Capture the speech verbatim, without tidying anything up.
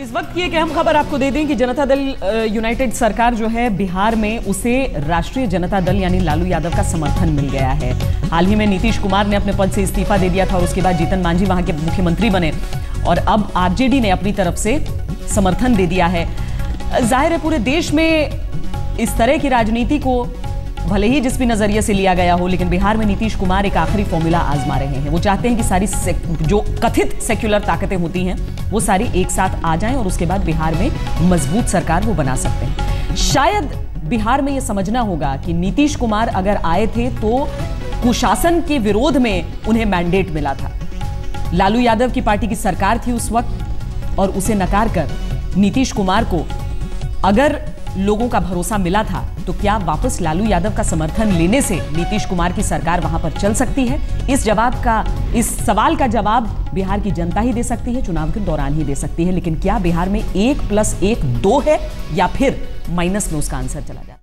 इस वक्त की एक अहम खबर आपको दे दें कि जनता दल यूनाइटेड सरकार जो है बिहार में, उसे राष्ट्रीय जनता दल यानी लालू यादव का समर्थन मिल गया है। हाल ही में नीतीश कुमार ने अपने पद से इस्तीफा दे दिया था और उसके बाद जीतन मांझी वहां के मुख्यमंत्री बने और अब आरजेडी ने अपनी तरफ से समर्थन दे दिया है। जाहिर है पूरे देश में इस तरह की राजनीति को भले ही जिस भी नजरिए से लिया गया हो, लेकिन बिहार में नीतीश कुमार एक आखिरी फॉर्मूला आजमा रहे हैं। वो चाहते हैं कि सारी जो कथित सेक्युलर ताकतें होती हैं वो सारी एक साथ आ जाएं और उसके बाद बिहार में मजबूत सरकार वो बना सकते हैं। शायद बिहार में ये समझना होगा कि नीतीश कुमार अगर आए थे तो कुशासन के विरोध में उन्हें मैंडेट मिला था। लालू यादव की पार्टी की सरकार थी उस वक्त और उसे नकार कर नीतीश कुमार को अगर लोगों का भरोसा मिला था तो क्या वापस लालू यादव का समर्थन लेने से नीतीश कुमार की सरकार वहां पर चल सकती है? इस जवाब का इस सवाल का जवाब बिहार की जनता ही दे सकती है, चुनाव के दौरान ही दे सकती है। लेकिन क्या बिहार में एक प्लस एक दो है या फिर माइनस में उसका आंसर चला जाए?